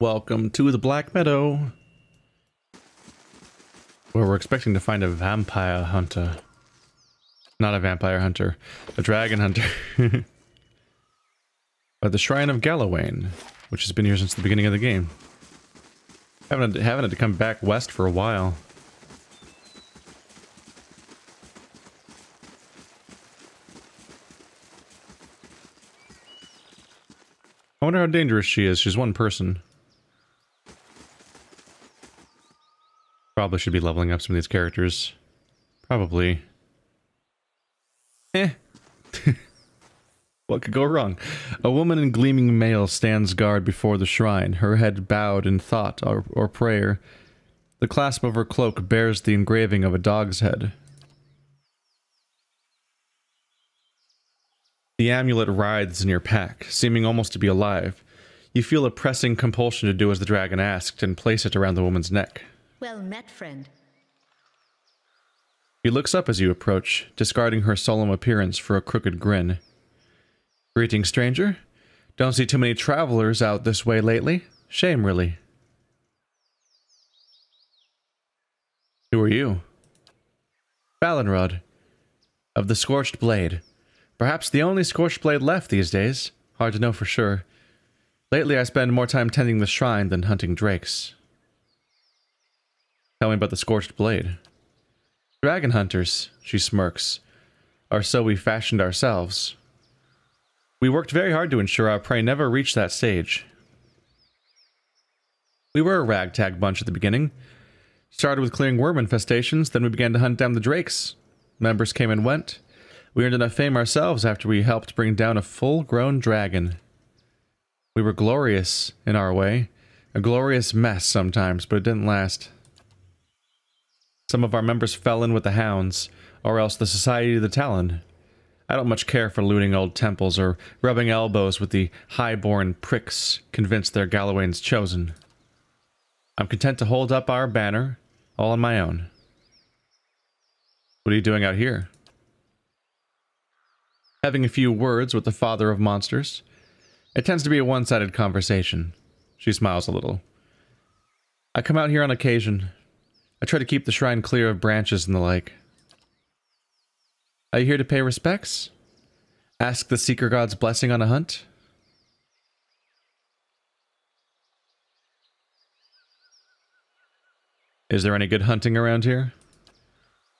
Welcome to the Black Meadow, where we're expecting to find a vampire hunter. Not a vampire hunter, a dragon hunter. At the Shrine of Galawain, which has been here since the beginning of the game. Haven't had to come back west for a while. I wonder how dangerous she is. She's one person. Probably should be leveling up some of these characters. Probably. Eh. What could go wrong? A woman in gleaming mail stands guard before the shrine, her head bowed in thought or prayer. The clasp of her cloak bears the engraving of a dog's head. The amulet writhes in your pack, seeming almost to be alive. You feel a pressing compulsion to do as the dragon asked and place it around the woman's neck. Well met, friend. She looks up as you approach, discarding her solemn appearance for a crooked grin. Greetings, stranger. Don't see too many travelers out this way lately. Shame, really. Who are you? Balinrod, of the Scorched Blade. Perhaps the only Scorched Blade left these days. Hard to know for sure. Lately, I spend more time tending the shrine than hunting drakes. Tell me about the Scorched Blade. Dragon hunters, she smirks, or so we fashioned ourselves. We worked very hard to ensure our prey never reached that stage. We were a ragtag bunch at the beginning. Started with clearing worm infestations, then we began to hunt down the drakes. Members came and went. We earned enough fame ourselves after we helped bring down a full-grown dragon. We were glorious in our way. A glorious mess sometimes, but it didn't last. Some of our members fell in with the hounds, or else the Society of the Talon. I don't much care for looting old temples or rubbing elbows with the high-born pricks convinced they're Galawain's chosen. I'm content to hold up our banner, all on my own. What are you doing out here? Having a few words with the Father of Monsters. It tends to be a one-sided conversation. She smiles a little. I come out here on occasion. I try to keep the shrine clear of branches and the like. Are you here to pay respects? Ask the Seeker God's blessing on a hunt? Is there any good hunting around here?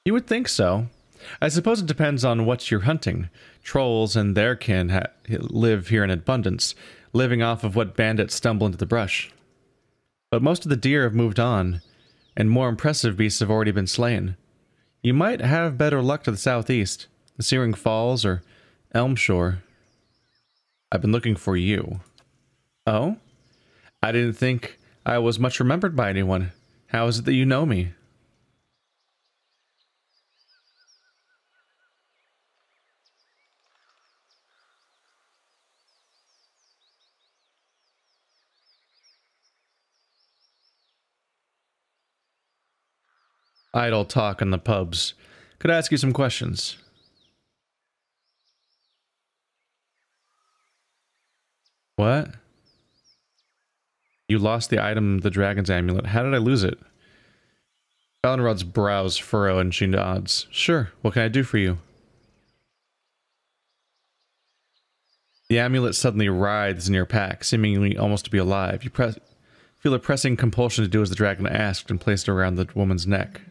You would think so. I suppose it depends on what you're hunting. Trolls and their kin live here in abundance, living off of what bandits stumble into the brush. But most of the deer have moved on, and more impressive beasts have already been slain. You might have better luck to the southeast, the Searing Falls or Elmshore. I've been looking for you. Oh? I didn't think I was much remembered by anyone. How is it that you know me? Idle talk in the pubs. Could I ask you some questions? What? You lost the item, the dragon's amulet. How did I lose it? Balinrod's brows furrow and she nods. Sure, what can I do for you? The amulet suddenly writhes in your pack, seemingly almost to be alive. You feel a pressing compulsion to do as the dragon asked and placed around the woman's neck.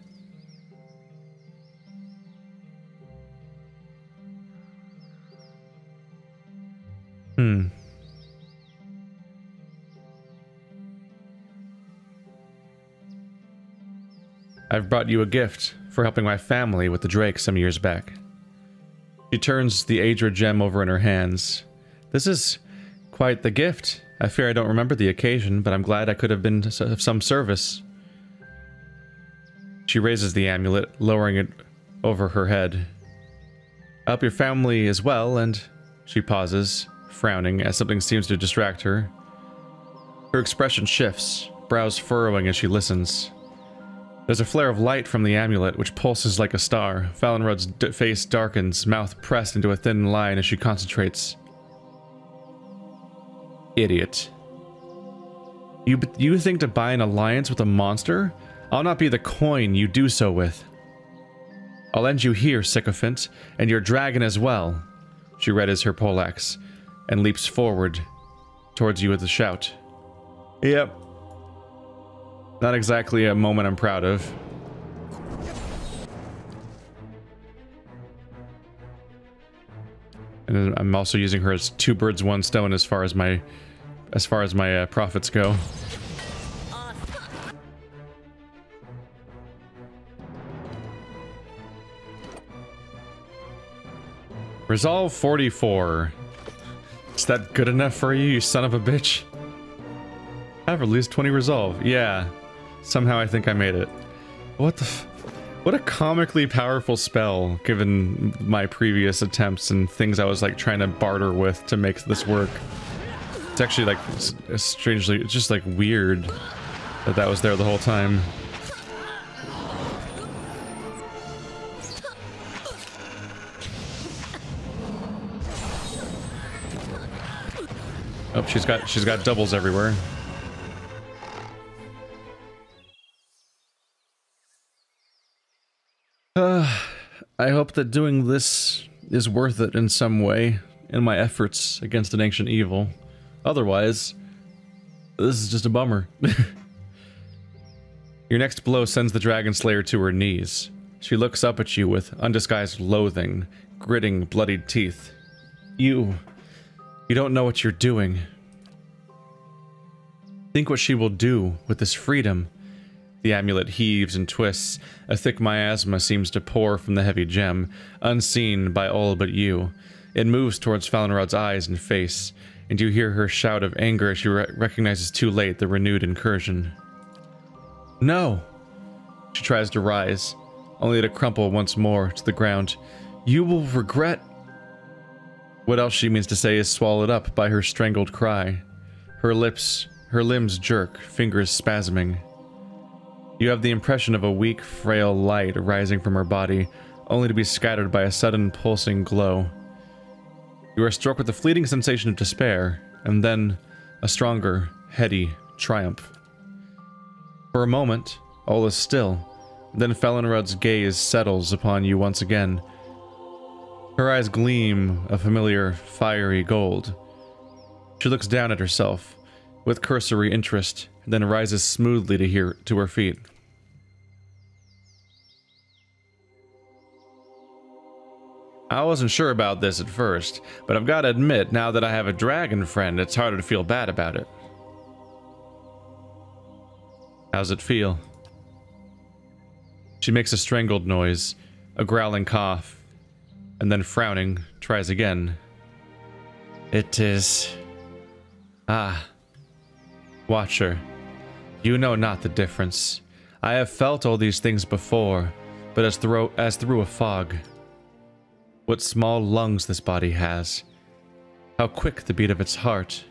I've brought you a gift for helping my family with the drake some years back. She turns the Adra gem over in her hands. This is quite the gift. I fear I don't remember the occasion, but I'm glad I could have been of some service. She raises the amulet, lowering it over her head. I hope your family is well, and... She pauses, frowning as something seems to distract her. Her expression shifts, brows furrowing as she listens. There's a flare of light from the amulet, which pulses like a star. Balinrod's face darkens, mouth pressed into a thin line as she concentrates. Idiot. You think to buy an alliance with a monster? I'll not be the coin you do so with. I'll end you here, sycophant, and your dragon as well. She readies her poleaxe and leaps forward towards you with a shout. Yep. Not exactly a moment I'm proud of. And I'm also using her as two birds, one stone as far as my profits go. Resolve 44. Is that good enough for you, you son of a bitch? I've released 20 resolve. Yeah. Somehow I think I made it. What the f... What a comically powerful spell, given my previous attempts and things I was like trying to barter with to make this work. It's actually like strangely, it's just like weird that that was there the whole time. Oh, she's got doubles everywhere. I hope that doing this is worth it in some way, in my efforts against an ancient evil. Otherwise, this is just a bummer. Your next blow sends the Dragon Slayer to her knees. She looks up at you with undisguised loathing, gritting bloodied teeth. You don't know what you're doing. Think what she will do with this freedom. The amulet heaves and twists. A thick miasma seems to pour from the heavy gem, unseen by all but you. It moves towards Valinrod's eyes and face, and you hear her shout of anger as she recognizes too late the renewed incursion. No! She tries to rise, only to crumple once more to the ground. You will regret... What else she means to say is swallowed up by her strangled cry. Her limbs jerk, fingers spasming. You have the impression of a weak, frail light rising from her body, only to be scattered by a sudden pulsing glow. You are struck with a fleeting sensation of despair, and then a stronger, heady triumph. For a moment, all is still, then Valinrod's gaze settles upon you once again. Her eyes gleam a familiar, fiery gold. She looks down at herself, with cursory interest, then rises smoothly to her feet. I wasn't sure about this at first, but I've got to admit, now that I have a dragon friend, it's harder to feel bad about it. How's it feel? She makes a strangled noise, a growling cough, and then frowning, tries again. It is... Ah. Watcher. You know not the difference. I have felt all these things before, but as through a fog. What small lungs this body has. How quick the beat of its heart.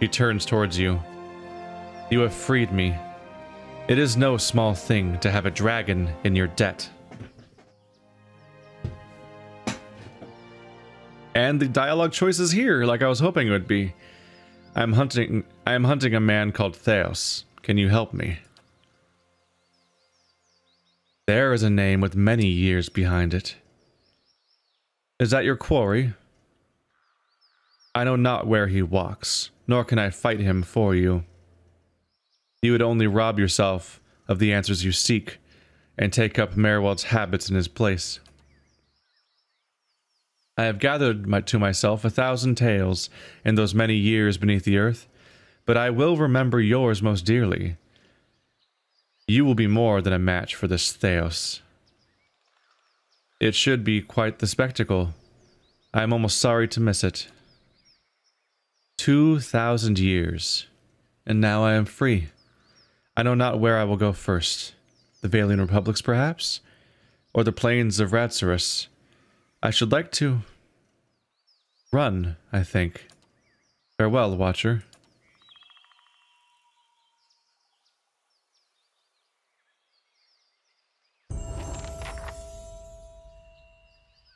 She turns towards you. You have freed me. It is no small thing to have a dragon in your debt. And the dialogue choice is here, like I was hoping it would be. I am hunting a man called Theos. Can you help me? There is a name with many years behind it. Is that your quarry? I know not where he walks, nor can I fight him for you. You would only rob yourself of the answers you seek, and take up Merwald's habits in his place. I have gathered to myself 1,000 tales in those many years beneath the earth, but I will remember yours most dearly. You will be more than a match for this Theos. It should be quite the spectacle. I am almost sorry to miss it. 2,000 years, and now I am free. I know not where I will go first. The Vailian Republics, perhaps? Or the plains of Ratsurus? I should like to... run, I think. Farewell, Watcher.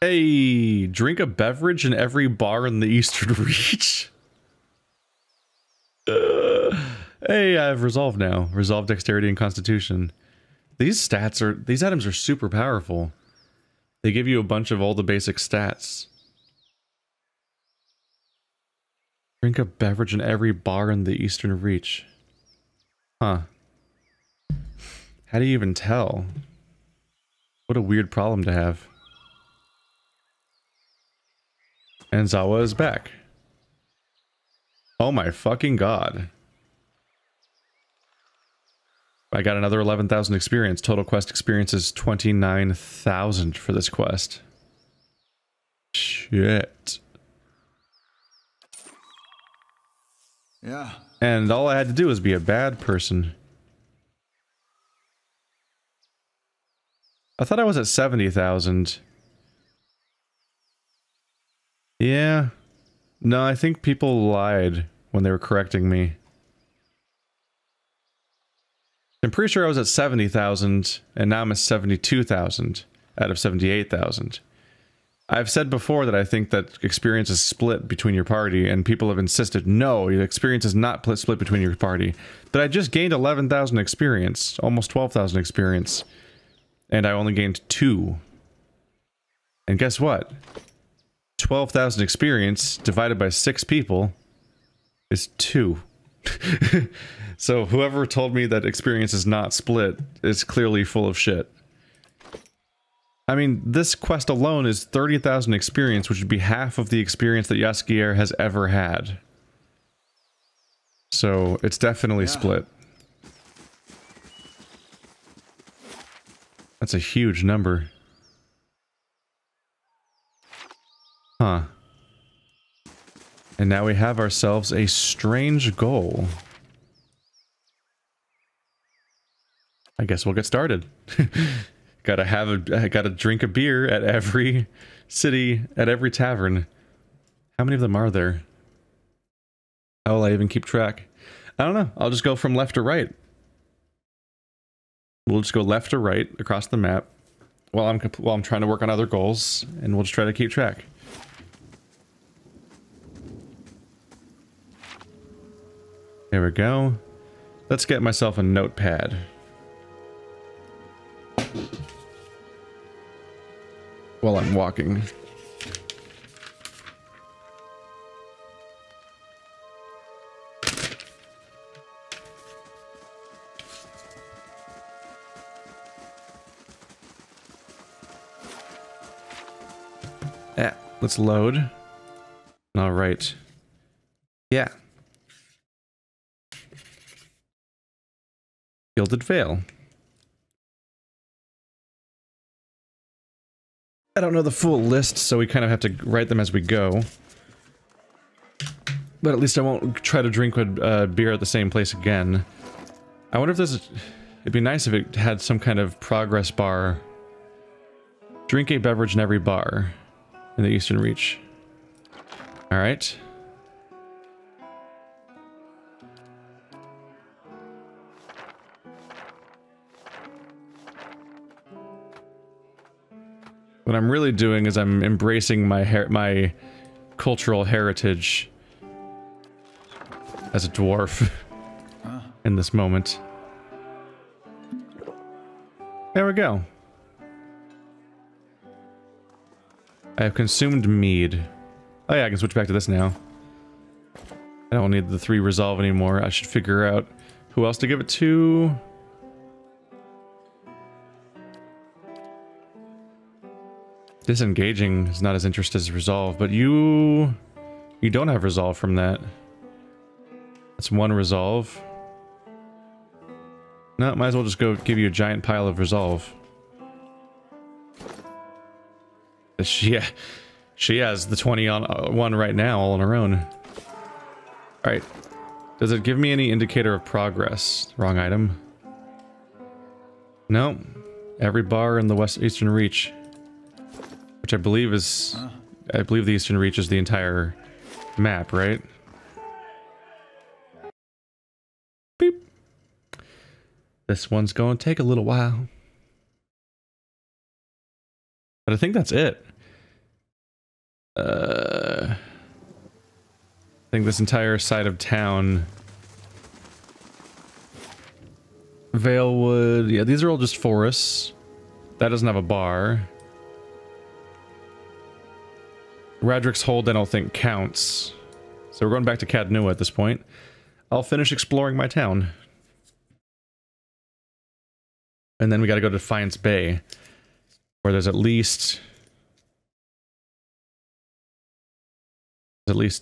Hey! Drink a beverage in every bar in the Eastern Reach? Hey, I have resolve now. Resolve, dexterity, and constitution. These items are super powerful. They give you a bunch of all the basic stats. Drink a beverage in every bar in the Eastern Reach. Huh. How do you even tell? What a weird problem to have. And Zawa is back. Oh my fucking god. I got another 11,000 experience. Total quest experience is 29,000 for this quest. Shit. Yeah. And all I had to do was be a bad person. I thought I was at 70,000. Yeah. No, I think people lied when they were correcting me. I'm pretty sure I was at 70,000, and now I'm at 72,000 out of 78,000. I've said before that I think that experience is split between your party, and people have insisted, no, your experience is not split between your party. But I just gained 11,000 experience, almost 12,000 experience, and I only gained 2. And guess what? 12,000 experience divided by 6 people is 2. So whoever told me that experience is not split is clearly full of shit. I mean, this quest alone is 30,000 experience, which would be half of the experience that Yaskier has ever had. So it's definitely split. That's a huge number. Huh. And now we have ourselves a strange goal. I guess we'll get started. Gotta drink a beer at every city, at every tavern. How many of them are there? How will I even keep track? I don't know. I'll just go from left to right. We'll just go left to right across the map while I'm trying to work on other goals, and we'll just try to keep track. There we go. Let's get myself a notepad. While I'm walking. Yeah, let's load. All right. Yeah. Gilded Vale. I don't know the full list, so we kind of have to write them as we go. But at least I won't try to drink beer at the same place again. I wonder if this... It'd be nice if it had some kind of progress bar. Drink a beverage in every bar in the Eastern Reach. Alright. What I'm really doing is I'm embracing my cultural heritage as a dwarf in this moment. There we go. I have consumed mead. Oh yeah, I can switch back to this now. I don't need the 3 resolve anymore. I should figure out who else to give it to. Disengaging is not as interesting as resolve, but you don't have resolve from that. That's 1 resolve. No, might as well just go give you a giant pile of resolve. She has the 20 on one right now, all on her own. All right. Does it give me any indicator of progress? Wrong item. No. Every bar in the Eastern Reach. Which I believe is... I believe the Eastern Reach is the entire map, right? Beep. This one's going to take a little while. But I think that's it. I think this entire side of town Vailewood. Yeah, these are all just forests. That doesn't have a bar. Radric's Hold, I don't think, counts. So we're going back to Caed Nua at this point. I'll finish exploring my town. And then we gotta go to Defiance Bay, where there's at least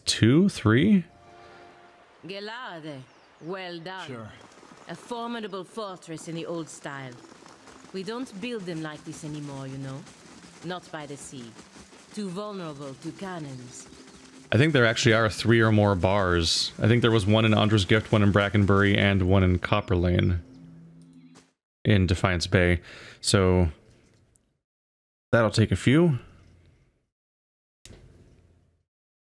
two, three? Gelade, well done. Sure. A formidable fortress in the old style. We don't build them like this anymore, you know. Not by the sea. Too vulnerable to cannons. I think there actually are three or more bars. I think there was one in Andra's Gift, one in Brackenbury, and one in Copper Lane in Defiance Bay. So that'll take a few.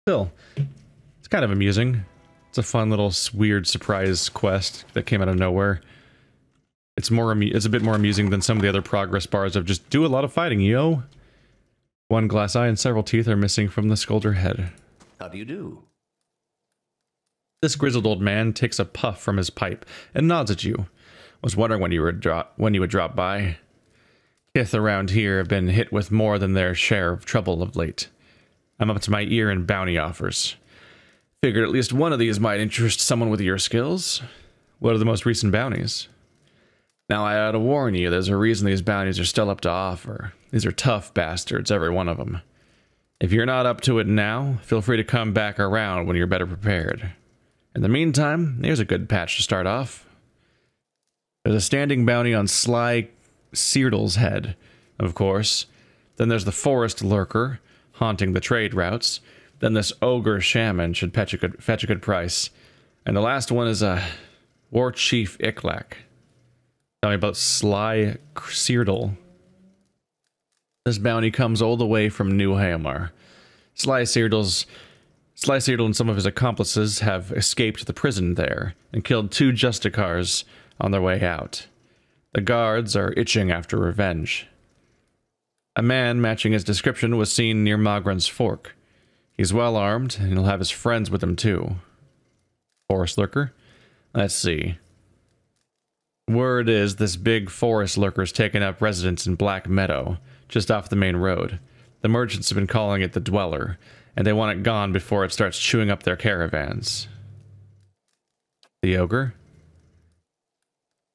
Still, it's kind of amusing. It's a fun little weird surprise quest that came out of nowhere. It's a bit more amusing than some of the other progress bars of just do a lot of fighting, yo. One glass eye and several teeth are missing from the sculptor head. How do you do? This grizzled old man takes a puff from his pipe and nods at you. Was wondering when you would drop by. Kith around here have been hit with more than their share of trouble of late. I'm up to my ear in bounty offers. Figured at least one of these might interest someone with your skills. What are the most recent bounties? Now I ought to warn you, there's a reason these bounties are still up to offer. These are tough bastards, every one of them. If you're not up to it now, feel free to come back around when you're better prepared. In the meantime, here's a good patch to start off. There's a standing bounty on Sly Cyrdel's head, of course. Then there's the forest lurker, haunting the trade routes. Then this ogre shaman should fetch a good price. And the last one is a War Chief Iklak. Tell me about Sly Cyrdel. This bounty comes all the way from New Hamar. Sly Cyrdel and some of his accomplices have escaped the prison there and killed two Justicars on their way out. The guards are itching after revenge. A man matching his description was seen near Magran's Fork. He's well armed, and he'll have his friends with him too. Forest lurker? Let's see. Word is this big forest lurker's taken up residence in Black Meadow, just off the main road. The merchants have been calling it the Dweller, and they want it gone before it starts chewing up their caravans. The ogre?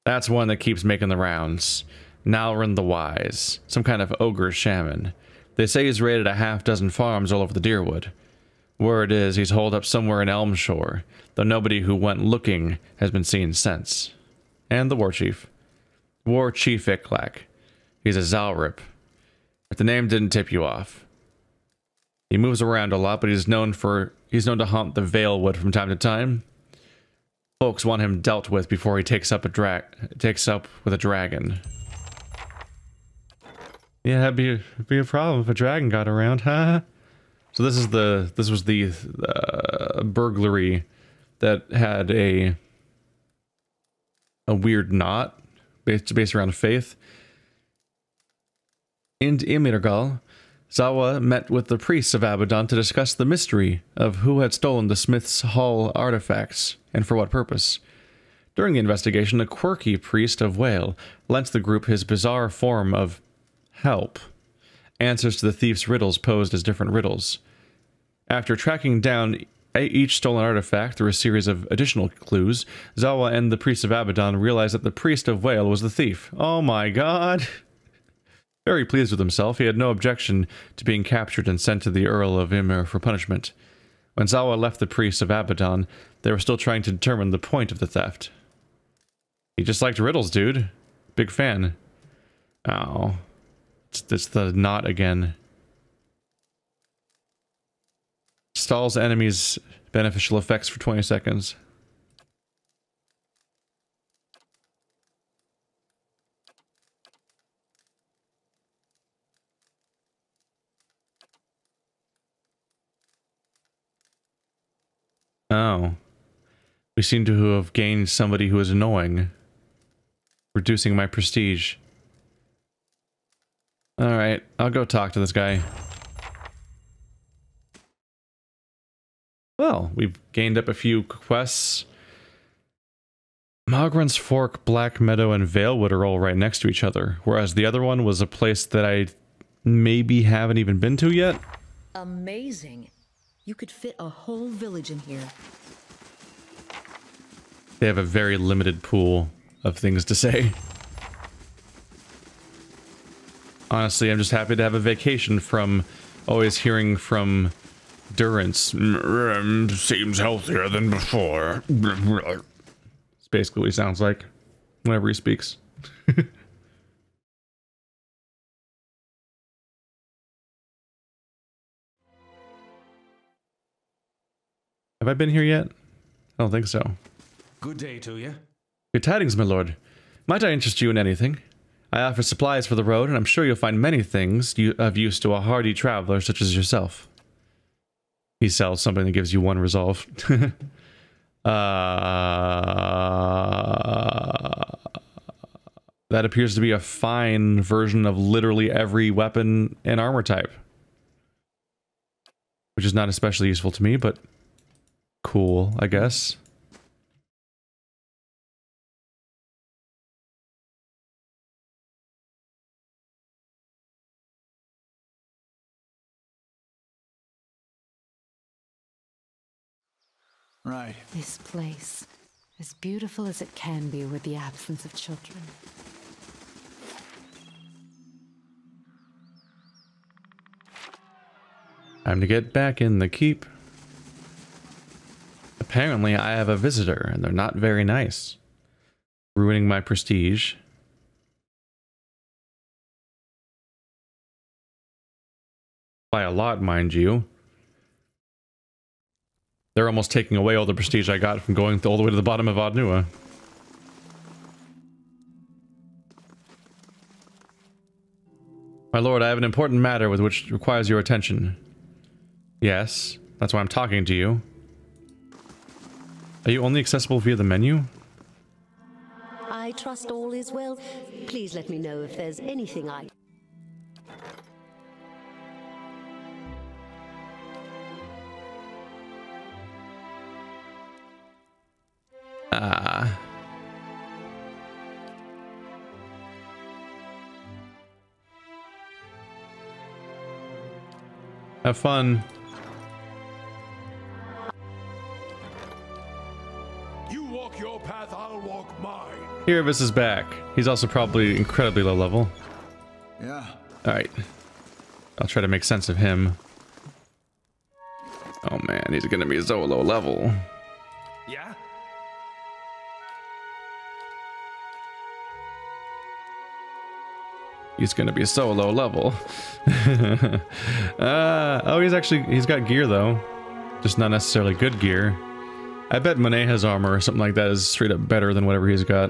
That's one that keeps making the rounds. Nalrin the Wise, some kind of ogre shaman. They say he's raided a half-dozen farms all over the Deerwood. Word is he's holed up somewhere in Elmshore, though nobody who went looking has been seen since. And the War Chief. War Chief Iklak. He's a Xaurip. If the name didn't tip you off. He moves around a lot, but he's known to haunt the Vailewood from time to time. Folks want him dealt with before he takes up with a dragon. Yeah, that'd be a problem if a dragon got around, huh? So this is this was the burglary that had a weird knot based around faith. In Imirgal, Zawa met with the priests of Abaddon to discuss the mystery of who had stolen the Smith's Hall artifacts, and for what purpose. During the investigation, a quirky priest of Wael lent the group his bizarre form of help, answers to the thief's riddles posed as different riddles. After tracking down each stolen artifact through a series of additional clues, Zawa and the priest of Abaddon realized that the priest of Wael was the thief. Oh my god! Very pleased with himself, he had no objection to being captured and sent to the Earl of Ymir for punishment. When Zawa left the priests of Abaddon, they were still trying to determine the point of the theft. He just liked riddles, dude. Big fan. Oh, it's the knot again. Stalls enemies' beneficial effects for 20 seconds. Oh. We seem to have gained somebody who is annoying. Reducing my prestige. Alright, I'll go talk to this guy. Well, we've gained up a few quests. Magran's Fork, Black Meadow, and Vailewood are all right next to each other, whereas the other one was a place that I maybe haven't even been to yet. Amazing. You could fit a whole village in here. They have a very limited pool of things to say. Honestly, I'm just happy to have a vacation from always hearing from Durrance. Seems healthier than before. It's basically what he sounds like whenever he speaks. Have I been here yet? I don't think so. Good day to you. Good tidings, my lord. Might I interest you in anything? I offer supplies for the road, and I'm sure you'll find many things of use to a hardy traveler such as yourself. He sells something that gives you one resolve. That appears to be a fine version of literally every weapon and armor type. Which is not especially useful to me, but cool, I guess. Right. This place, as beautiful as it can be with the absence of children. Time to get back in the keep. Apparently I have a visitor, and they're not very nice. Ruining my prestige. By a lot, mind you. They're almost taking away all the prestige I got from going all the way to the bottom of Caed Nua. My lord, I have an important matter with which requires your attention. Yes, that's why I'm talking to you. Are you only accessible via the menu? I trust all is well. Please let me know if there's anything I... Have fun. You walk your path, I'll walk mine. Erebus is back. He's also probably incredibly low level. Yeah. Alright. I'll try to make sense of him. Oh man, he's gonna be so low level. Yeah? He's gonna be so low level. Oh, he's got gear though. Just not necessarily good gear. I bet Moneha's armor or something like that is straight up better than whatever he's got.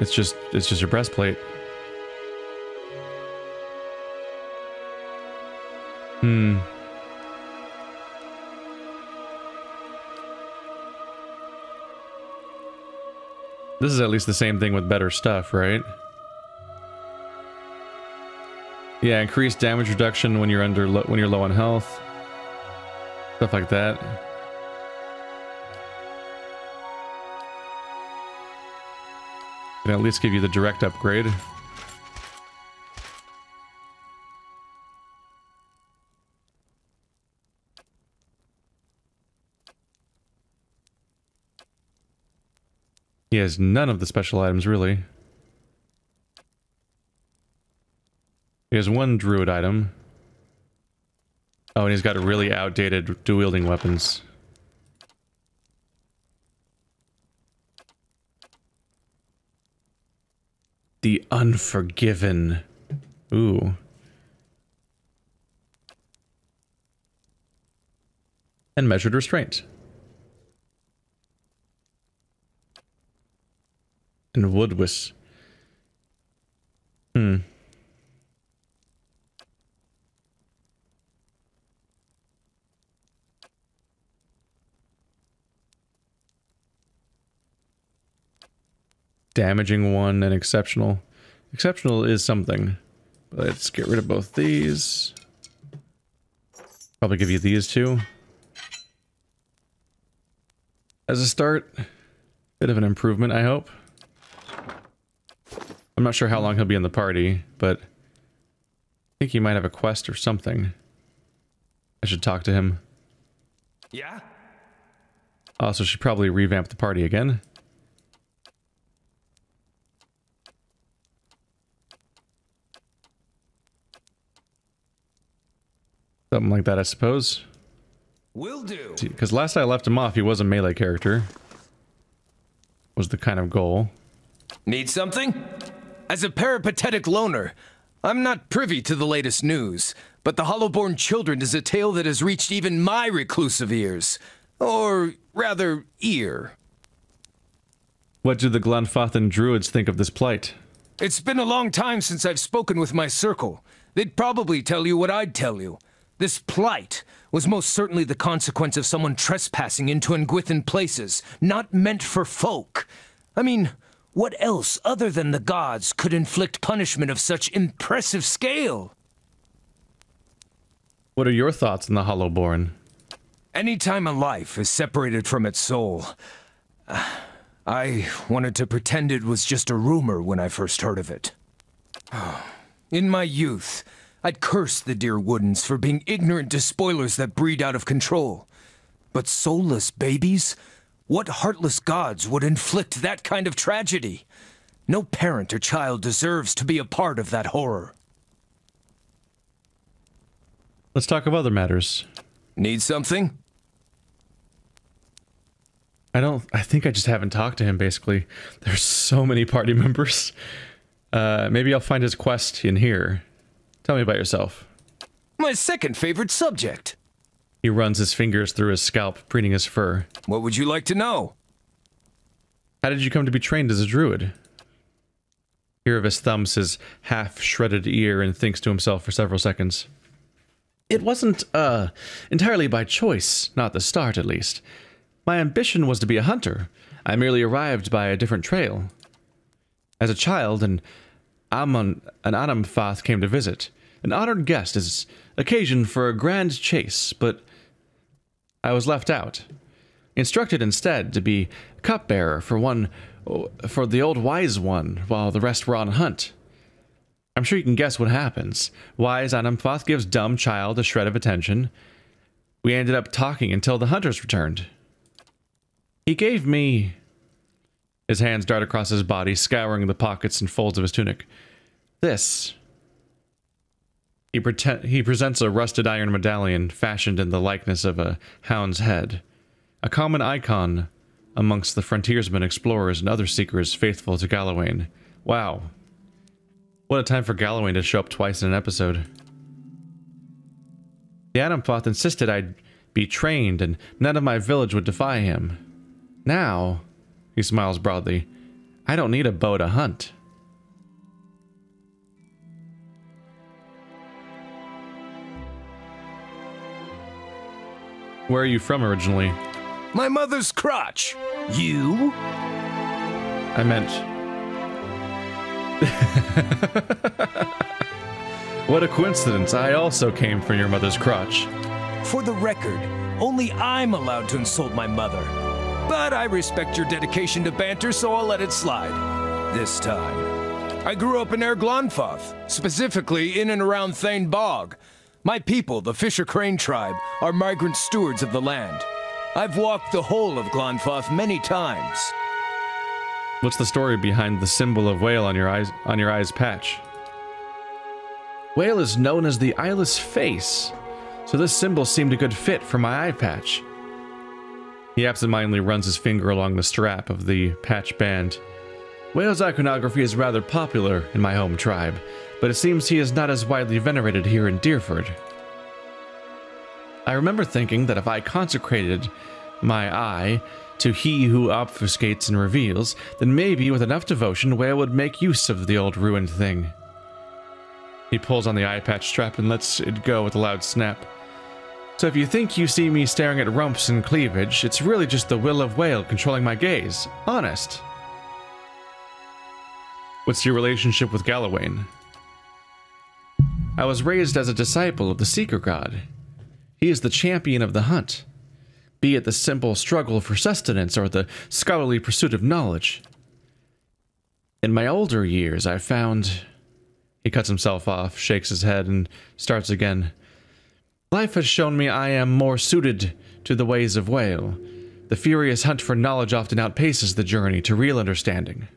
It's just your breastplate. Hmm. This is at least the same thing with better stuff, right? Yeah, increased damage reduction when you're low on health, stuff like that. Can at least give you the direct upgrade. He has none of the special items really. He has one druid item. Oh, and he's got a really outdated dual-wielding weapons. The Unforgiven. Ooh. And Measured Restraint. And Woodwiss. Hmm. Damaging one and exceptional. Exceptional is something. Let's get rid of both these. Probably give you these two. As a start. Bit of an improvement, I hope. I'm not sure how long he'll be in the party, but I think he might have a quest or something. I should talk to him. Yeah. Also, should probably revamp the party again. Something like that, I suppose. Will do. Because last I left him off, he was a melee character. Was the kind of goal. Need something? As a peripatetic loner, I'm not privy to the latest news, but the Hollowborn Children is a tale that has reached even my reclusive ears. Or, rather, ear. What do the Glanfathan Druids think of this plight? It's been a long time since I've spoken with my circle. They'd probably tell you what I'd tell you. This plight was most certainly the consequence of someone trespassing into Ngwithan places, not meant for folk. I mean, what else other than the gods could inflict punishment of such impressive scale? What are your thoughts on the Hollowborn? Any time a life is separated from its soul. I wanted to pretend it was just a rumor when I first heard of it. In my youth, I'd curse the dear Woodens for being ignorant to spoilers that breed out of control. But soulless babies? What heartless gods would inflict that kind of tragedy? No parent or child deserves to be a part of that horror. Let's talk of other matters. Need something? I think I just haven't talked to him, basically. There's so many party members. Maybe I'll find his quest in here. Tell me about yourself. My second favorite subject. He runs his fingers through his scalp, preening his fur. What would you like to know? How did you come to be trained as a druid? Hiravis thumps his half-shredded ear and thinks to himself for several seconds. It wasn't, entirely by choice, not the start at least. My ambition was to be a hunter. I merely arrived by a different trail. As a child, an Anamfath came to visit. An honored guest is occasion for a grand chase, but I was left out. Instructed instead to be cupbearer for the old wise one, while the rest were on a hunt. I'm sure you can guess what happens. Wise Anamfath gives dumb child a shred of attention. We ended up talking until the hunters returned. He gave me... His hands dart across his body, scouring the pockets and folds of his tunic. This. He presents a rusted iron medallion fashioned in the likeness of a hound's head. A common icon amongst the frontiersmen, explorers, and other seekers faithful to Galawain. Wow. What a time for Galawain to show up twice in an episode. The Anamfath insisted I'd be trained and none of my village would defy him. Now, he smiles broadly, I don't need a bow to hunt. Where are you from originally? My mother's crotch. You? I meant... What a coincidence, I also came from your mother's crotch. For the record, only I'm allowed to insult my mother. But I respect your dedication to banter, so I'll let it slide. This time. I grew up in Glanfathan, specifically in and around Thane Bog. My people, the Fisher Crane tribe, are migrant stewards of the land. I've walked the whole of Glanfathan many times. What's the story behind the symbol of Wael on your eyes patch? Wael is known as the eyeless face, so this symbol seemed a good fit for my eye patch. He absentmindedly runs his finger along the strap of the patch band. Wael's iconography is rather popular in my home tribe, but it seems he is not as widely venerated here in Dyrford. I remember thinking that if I consecrated my eye to he who obfuscates and reveals, then maybe with enough devotion Wael would make use of the old ruined thing. He pulls on the eye patch strap and lets it go with a loud snap. So if you think you see me staring at rumps and cleavage, it's really just the will of Wael controlling my gaze. Honest. What's your relationship with Galawain? I was raised as a disciple of the Seeker God. He is the champion of the hunt. be it the simple struggle for sustenance or the scholarly pursuit of knowledge. In my older years, I found... He cuts himself off, shakes his head, and starts again. Life has shown me I am more suited to the ways of Wael. The furious hunt for knowledge often outpaces the journey to real understanding.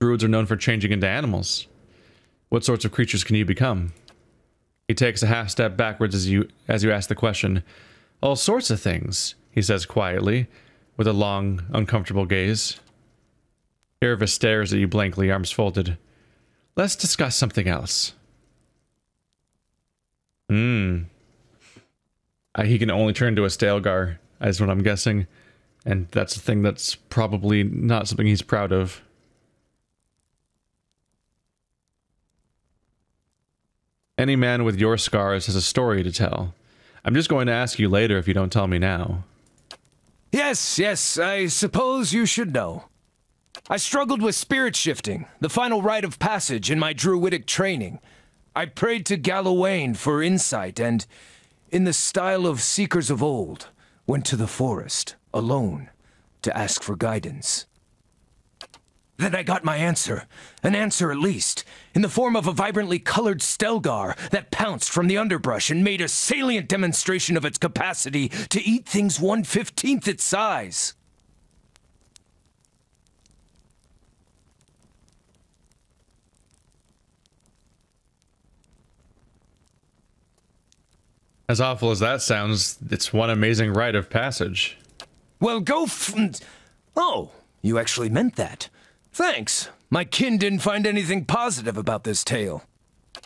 Druids are known for changing into animals. What sorts of creatures can you become? He takes a half step backwards as you ask the question. All sorts of things, he says quietly, with a long, uncomfortable gaze. Ervis stares at you blankly, arms folded. Let's discuss something else. He can only turn to a Stelgaer, is what I'm guessing. And that's a thing that's probably not something he's proud of. Any man with your scars has a story to tell. I'm just going to ask you later if you don't tell me now. Yes, I suppose you should know. I struggled with spirit shifting, the final rite of passage in my druidic training. I prayed to Galawain for insight and, in the style of seekers of old, went to the forest, alone, to ask for guidance. Then I got my answer, an answer at least, in the form of a vibrantly colored Stelgaer that pounced from the underbrush and made a salient demonstration of its capacity to eat things 1/15th its size. As awful as that sounds, it's one amazing rite of passage. Well, Oh, you actually meant that. Thanks. My kin didn't find anything positive about this tale.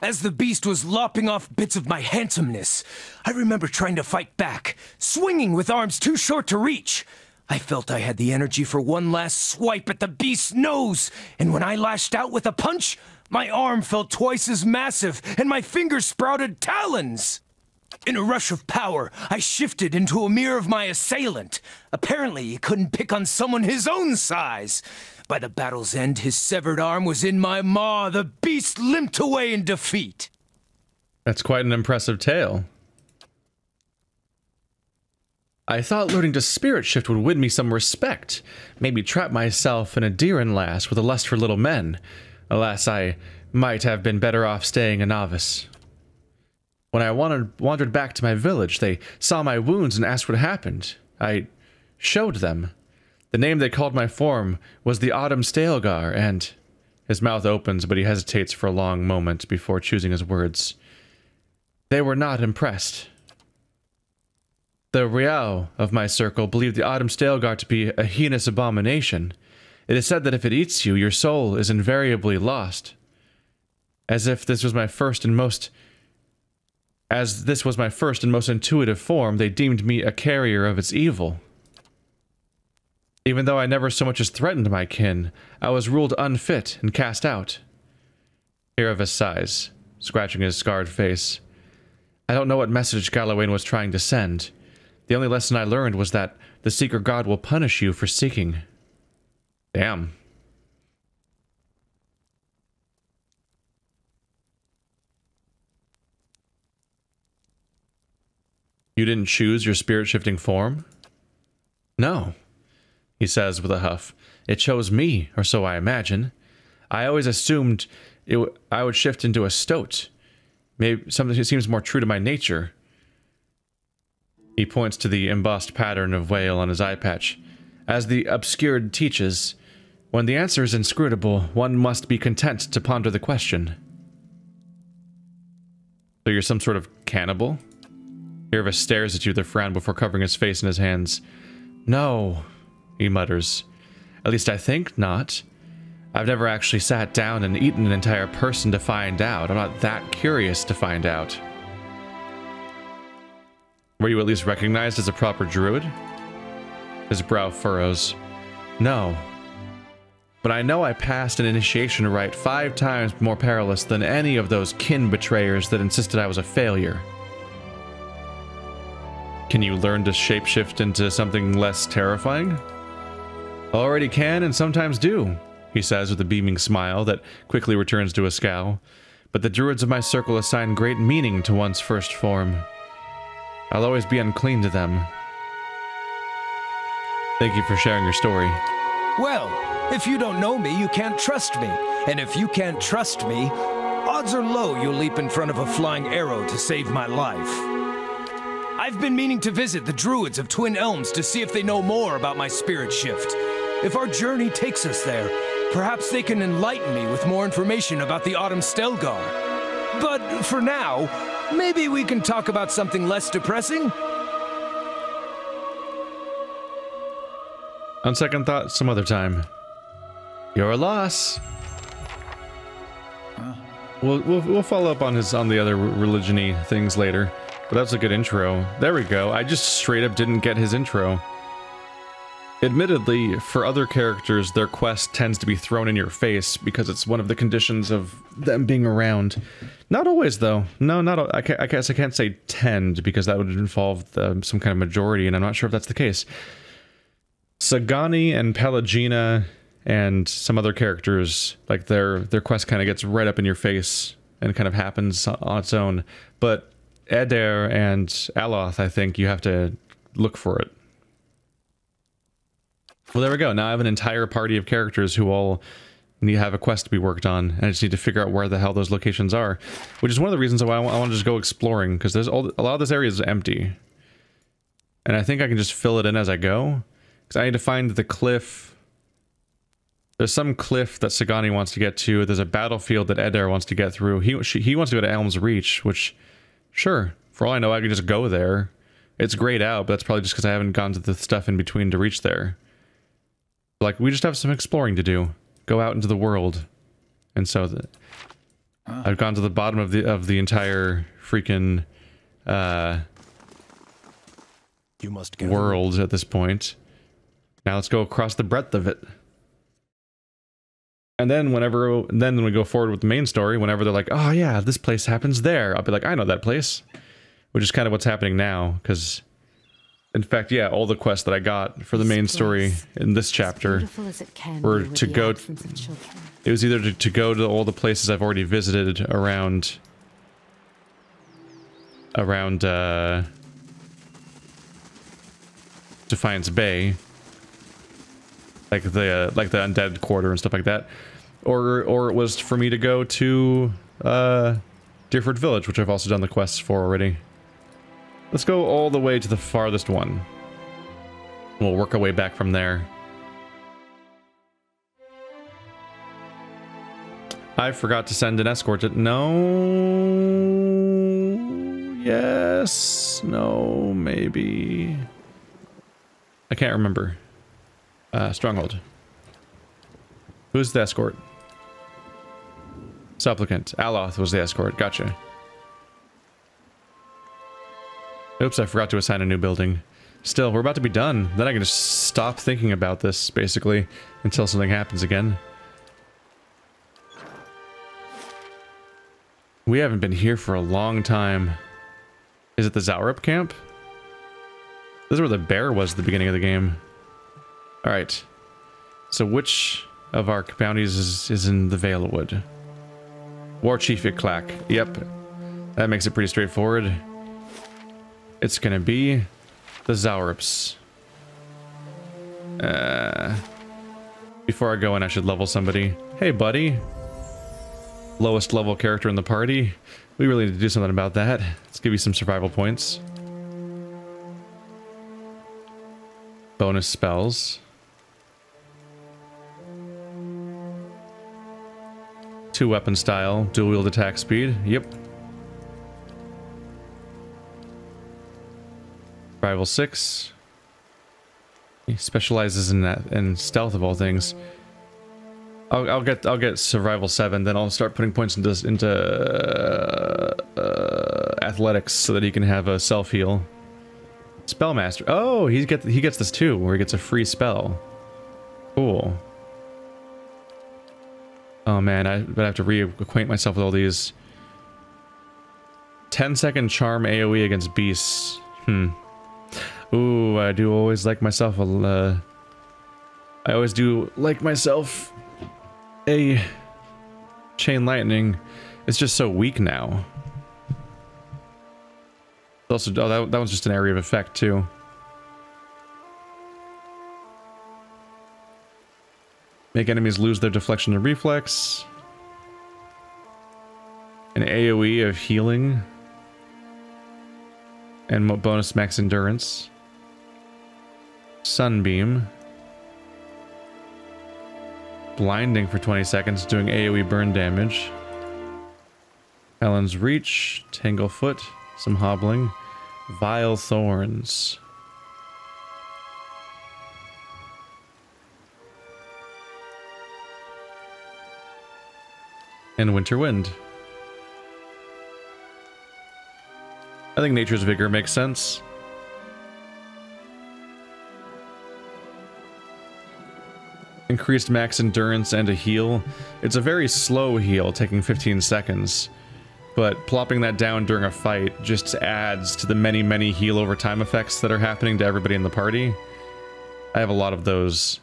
As the beast was lopping off bits of my handsomeness, I remember trying to fight back, swinging with arms too short to reach. I felt I had the energy for one last swipe at the beast's nose, and when I lashed out with a punch, my arm felt twice as massive, and my fingers sprouted talons. In a rush of power, I shifted into a mirror of my assailant. Apparently, he couldn't pick on someone his own size. By the battle's end, his severed arm was in my maw. The beast limped away in defeat. That's quite an impressive tale. I thought learning to spirit shift would win me some respect. Maybe trap myself in a deer enlace with a lust for little men. Alas, I might have been better off staying a novice. When I wandered back to my village, they saw my wounds and asked what happened. I showed them. The name they called my form was the Autumn Stelgaer, and... His mouth opens, but he hesitates for a long moment before choosing his words. They were not impressed. The Riau of my circle believed the Autumn Stelgaer to be a heinous abomination. It is said that if it eats you, your soul is invariably lost. As this was my first and most intuitive form, they deemed me a carrier of its evil. Even though I never so much as threatened my kin, I was ruled unfit and cast out. Erevis sighs, scratching his scarred face. I don't know what message Galawain was trying to send. The only lesson I learned was that the Seeker God will punish you for seeking. Damn. You didn't choose your spirit-shifting form? No, he says with a huff. It chose me, or so I imagine. I always assumed I would shift into a stoat. Maybe something that seems more true to my nature. He points to the embossed pattern of Wael on his eye patch. As the obscured teaches, when the answer is inscrutable, one must be content to ponder the question. So you're some sort of cannibal? Irvis stares at you with a frown before covering his face in his hands. No, he mutters. At least I think not. I've never actually sat down and eaten an entire person to find out. I'm not that curious to find out. Were you at least recognized as a proper druid? His brow furrows. No. But I know I passed an initiation rite 5 times more perilous than any of those kin betrayers that insisted I was a failure. Can you learn to shapeshift into something less terrifying? Already can and sometimes do, he says with a beaming smile that quickly returns to a scowl. But the druids of my circle assign great meaning to one's first form. I'll always be unclean to them. Thank you for sharing your story. Well, if you don't know me, you can't trust me. And if you can't trust me, odds are low you'll leap in front of a flying arrow to save my life. I've been meaning to visit the Druids of Twin Elms to see if they know more about my spirit shift. If our journey takes us there, perhaps they can enlighten me with more information about the Autumn Stelgaer. But for now, maybe we can talk about something less depressing? On second thought, some other time. You're a loss. Huh? We'll follow up on the other religion-y things later. But that's a good intro. There we go. I just straight up didn't get his intro. Admittedly, for other characters, their quest tends to be thrown in your face because it's one of the conditions of them being around. Not always, though. No, not. I guess I can't say tend because that would involve some kind of majority, and I'm not sure if that's the case. Sagani and Pelagina and some other characters, like their quest kind of gets right up in your face and kind of happens on its own, but Edair and Aloth, I think you have to look for it. Well, there we go. Now I have an entire party of characters who all need to have a quest to be worked on, and I just need to figure out where the hell those locations are, which is one of the reasons why I want to just go exploring, because there's a lot of this area is empty. And I think I can just fill it in as I go, because I need to find the cliff. There's some cliff that Sagani wants to get to. There's a battlefield that Edair wants to get through. He wants to go to Elm's Reach, which... Sure. For all I know, I could just go there. It's grayed out, but that's probably just because I haven't gone to the stuff in between to reach there. Like, we just have some exploring to do. Go out into the world. And so I've gone to the bottom of the entire freaking you must go world at this point. Now let's go across the breadth of it. And then when we go forward with the main story, whenever they're like, oh yeah, this place happens there, I'll be like, I know that place. Which is kind of what's happening now, because, in fact, yeah, all the quests that I got for the main story in this chapter were to go, it was either to go to all the places I've already visited around Defiance Bay. Like the undead quarter and stuff like that, or it was for me to go to Dyrford Village, which I've also done the quests for already. Let's go all the way to the farthest one. We'll work our way back from there. I forgot to send an escort to... No. Yes. No. Maybe. I can't remember. Stronghold. Who's the escort? Supplicant. Aloth was the escort. Gotcha. Oops, I forgot to assign a new building. Still, we're about to be done. Then I can just stop thinking about this, basically, until something happens again. We haven't been here for a long time. Is it the Xaurip camp? This is where the bear was at the beginning of the game. Alright, so which of our bounties is in the Vailewood? War Chief Iklak. Yep, that makes it pretty straightforward. It's gonna be the Xaurips. Before I go in, I should level somebody. Hey, buddy. Lowest level character in the party. We really need to do something about that. Let's give you some survival points. Bonus spells. 2 weapon style, dual wield attack speed. Yep. Survival 6. He specializes in that, in stealth of all things. I'll get survival 7. Then I'll start putting points into athletics so that he can have a self heal. Spellmaster. Oh, he gets this too, where he gets a free spell. Cool. Oh man, I have to reacquaint myself with all these. 10-second charm AoE against beasts. Ooh, I do always like myself a chain lightning. It's just so weak now. Also, oh, that one's just an area of effect, too. Make enemies lose their deflection and reflex. An AoE of healing. And bonus max endurance. Sunbeam. Blinding for 20 seconds, doing AoE burn damage. Ellen's Reach, Tanglefoot, some hobbling. Vile Thorns. And Winter Wind. I think Nature's Vigor makes sense. Increased max endurance and a heal. It's a very slow heal, taking 15 seconds. But plopping that down during a fight just adds to the many, many heal over time effects that are happening to everybody in the party. I have a lot of those.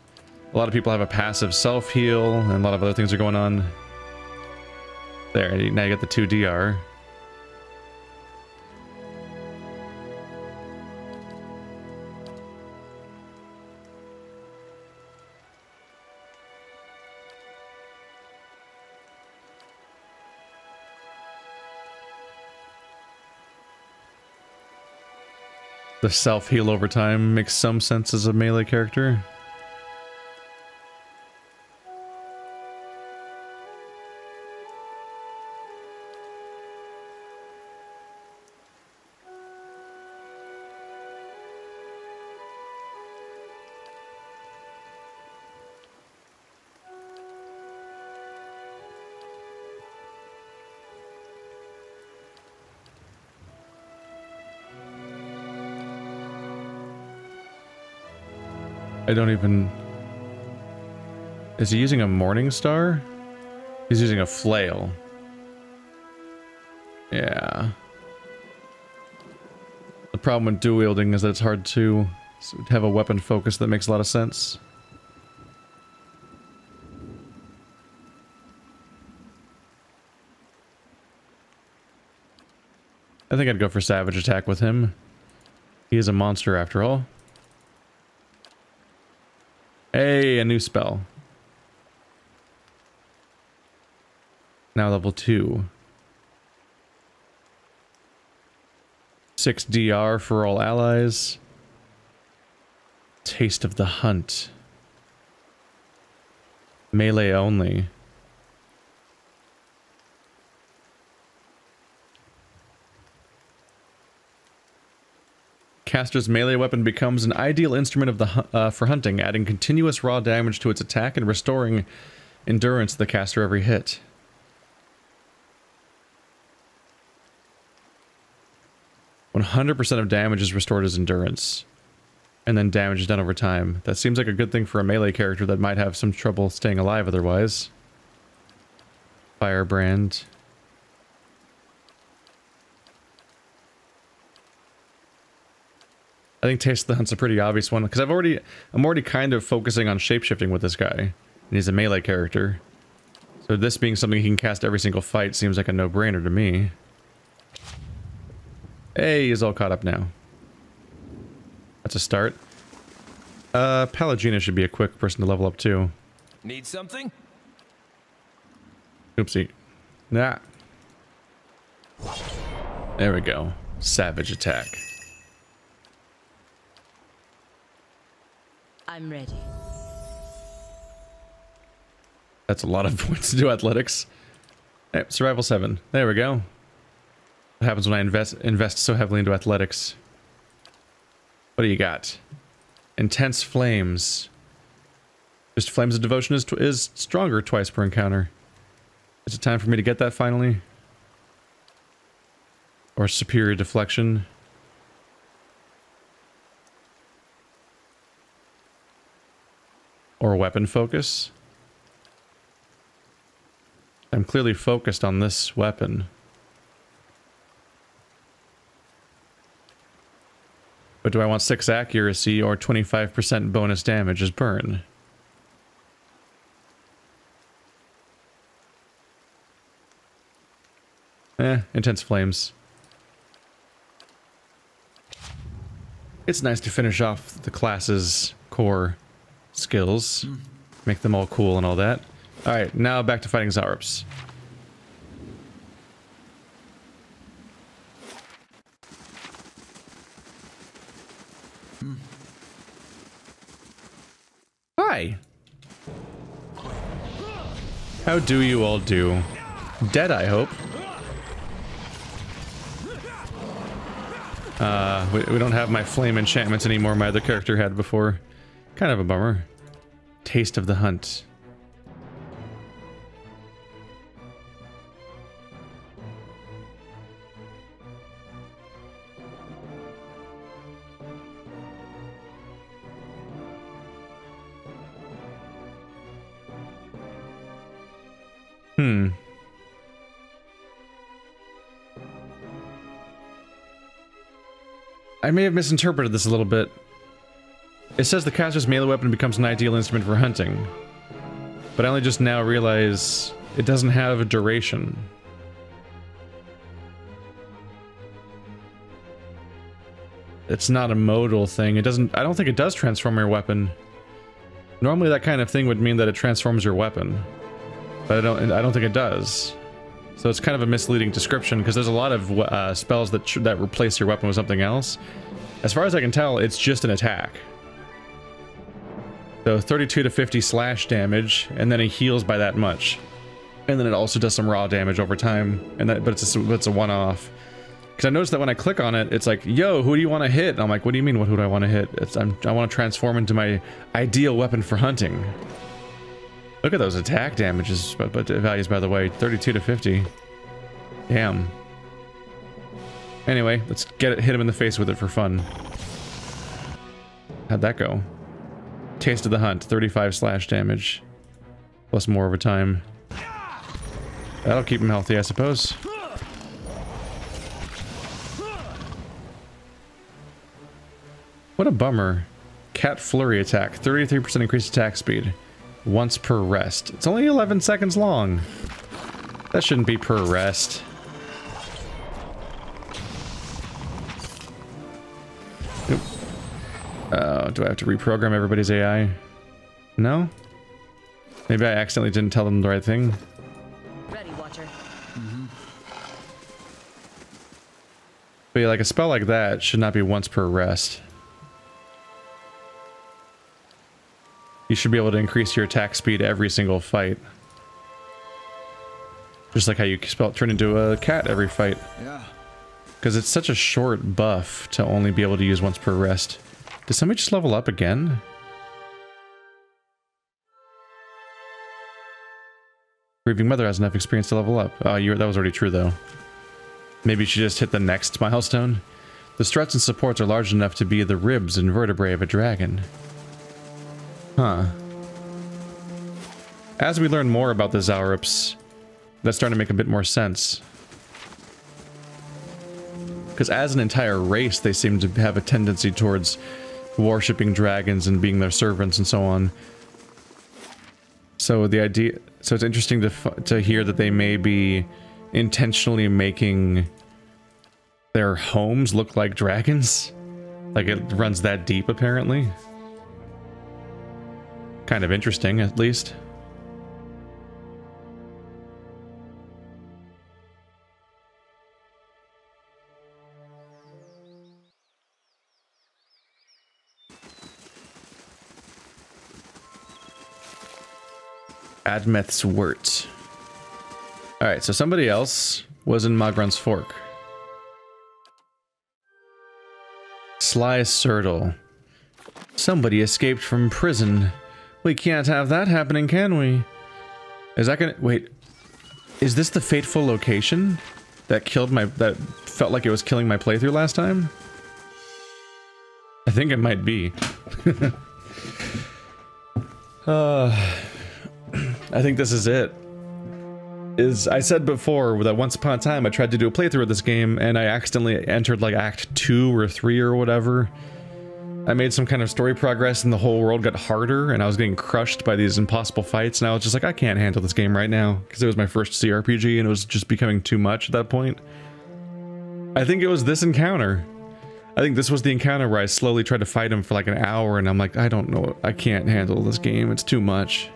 A lot of people have a passive self-heal, and a lot of other things are going on. There, now you get the 2 DR. The self-heal over time makes some sense as a melee character. I don't even... Is he using a Morning Star? He's using a flail. Yeah. The problem with dual wielding is that it's hard to have a weapon focus that makes a lot of sense. I think I'd go for Savage Attack with him. He is a monster after all. Hey, a new spell. Now level 2. 6 DR for all allies. Taste of the Hunt. Melee only. Caster's melee weapon becomes an ideal instrument of the for hunting, adding continuous raw damage to its attack and restoring endurance to the caster every hit. When 100% of damage is restored as endurance, and then damage is done over time. That seems like a good thing for a melee character that might have some trouble staying alive otherwise. Firebrand. I think Taste of the Hunt's a pretty obvious one, because I'm already kind of focusing on shapeshifting with this guy, and he's a melee character. So this being something he can cast every single fight seems like a no-brainer to me. Hey, he's all caught up now. That's a start. Palagina should be a quick person to level up too. Need something? Oopsie. Nah. There we go. Savage Attack. I'm ready. That's a lot of points to do athletics. Hey, survival 7. There we go. What happens when I invest so heavily into athletics? What do you got? Intense Flames. Just Flames of Devotion is stronger twice per encounter. Is it time for me to get that finally? Or Superior Deflection. Or weapon focus. I'm clearly focused on this weapon. But do I want 6 accuracy or 25% bonus damage as burn? Intense Flames. It's nice to finish off the class's core skills, make them all cool and all that. All right, now back to fighting Xaurips. Hi. How do you all do? Dead, I hope. We don't have my flame enchantments anymore. My other character had before. Kind of a bummer. Taste of the hunt. I may have misinterpreted this a little bit. It says the caster's melee weapon becomes an ideal instrument for hunting. But I only just now realize it doesn't have a duration. It's not a modal thing. It doesn't... I don't think it does transform your weapon. Normally that kind of thing would mean that it transforms your weapon. But I don't think it does. So it's kind of a misleading description, because there's a lot of spells that replace your weapon with something else. As far as I can tell, it's just an attack. So 32 to 50 slash damage, and then it heals by that much. And then it also does some raw damage over time, and that, but it's a one-off. Because I noticed that when I click on it, it's like, yo, who do you want to hit? And I'm like, what do you mean, who do I want to hit? I want to transform into my ideal weapon for hunting. Look at those attack damages, but values, by the way, 32 to 50. Damn. Anyway, let's get it, hit him in the face with it for fun. How'd that go? Taste of the Hunt, 35 slash damage. Plus more over time. That'll keep him healthy, I suppose. What a bummer. Cat Flurry attack, 33% increased attack speed. Once per rest. It's only 11 seconds long. That shouldn't be per rest. Nope. Oh, do I have to reprogram everybody's AI? No? Maybe I accidentally didn't tell them the right thing. Ready, Watcher. But yeah, like a spell like that should not be once per rest. You should be able to increase your attack speed every single fight. Just like how you turn into a cat every fight. Yeah. Because it's such a short buff to only be able to use once per rest. Did somebody just level up again? Grieving Mother has enough experience to level up. Oh, that was already true, though. Maybe she just hit the next milestone? The struts and supports are large enough to be the ribs and vertebrae of a dragon. Huh. As we learn more about the Xaurips, that's starting to make a bit more sense. Because as an entire race, they seem to have a tendency towards worshipping dragons and being their servants and so on. So the idea... So it's interesting to hear that they may be intentionally making their homes look like dragons. Like, it runs that deep, apparently. Kind of interesting, at least. Admeth's Wurt. Alright, so somebody else was in Magran's Fork. Sly Cyrdel. Somebody escaped from prison. We can't have that happening, can we? Is that gonna... Wait. Is this the fateful location? That killed my... That felt like it was killing my playthrough last time? I think it might be. I think this is it. I said before that once upon a time I tried to do a playthrough of this game and I accidentally entered like Act 2 or 3 or whatever. I made some kind of story progress and the whole world got harder and I was getting crushed by these impossible fights and I was just like, I can't handle this game right now, because it was my first CRPG and it was just becoming too much at that point. I think it was this encounter. I think this was the encounter where I slowly tried to fight him for like an hour and I'm like, I don't know, I can't handle this game, it's too much.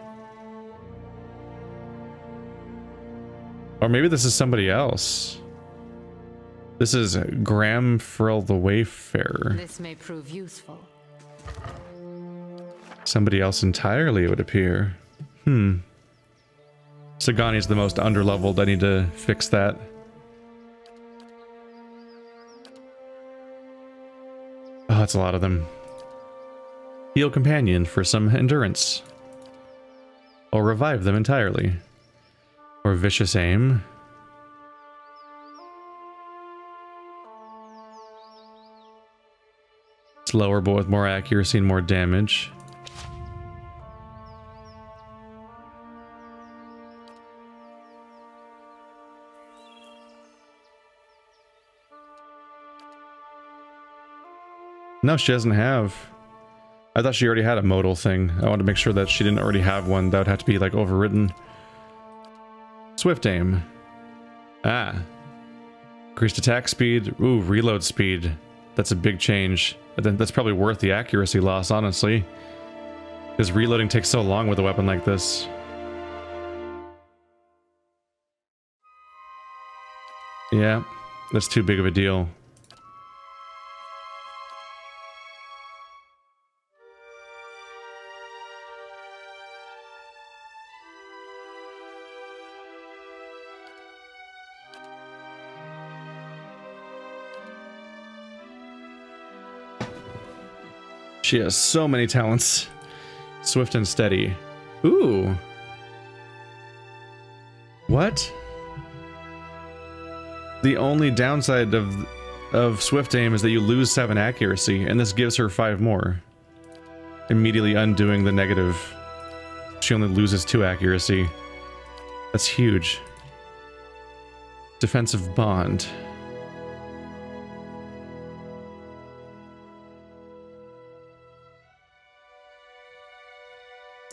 Or maybe this is somebody else. This is Gramrfel the Wayfarer. This may prove useful. Somebody else entirely, it would appear. Hmm. Sagani's the most underleveled. I need to fix that. Oh, that's a lot of them. Heal companion for some endurance. Or revive them entirely. Or vicious aim. Slower but with more accuracy and more damage. No, she doesn't have. I thought she already had a modal thing. I wanted to make sure that she didn't already have one. That would have to be like overridden. Swift aim. Ah. Increased attack speed. Ooh, reload speed. That's a big change. That's probably worth the accuracy loss, honestly. Because reloading takes so long with a weapon like this. Yeah, that's too big of a deal. She has so many talents. Swift and steady. Ooh. What? The only downside of swift aim is that you lose 7 accuracy, and this gives her 5 more. Immediately undoing the negative. She only loses 2 accuracy. That's huge. Defensive bond.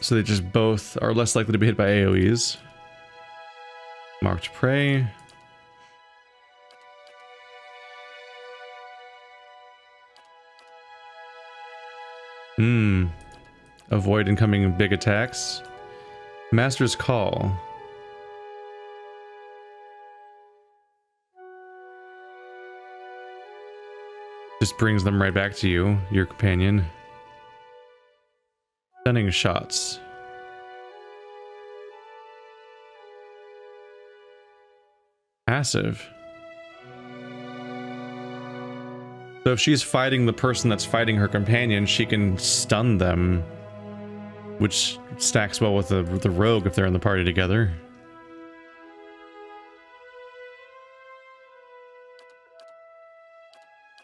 So they just both are less likely to be hit by AoEs. Marked prey. Hmm. Avoid incoming big attacks. Master's Call. Just brings them right back to you, your companion. Stunning shots. Passive. So if she's fighting the person that's fighting her companion, she can stun them, which stacks well with the rogue if they're in the party together.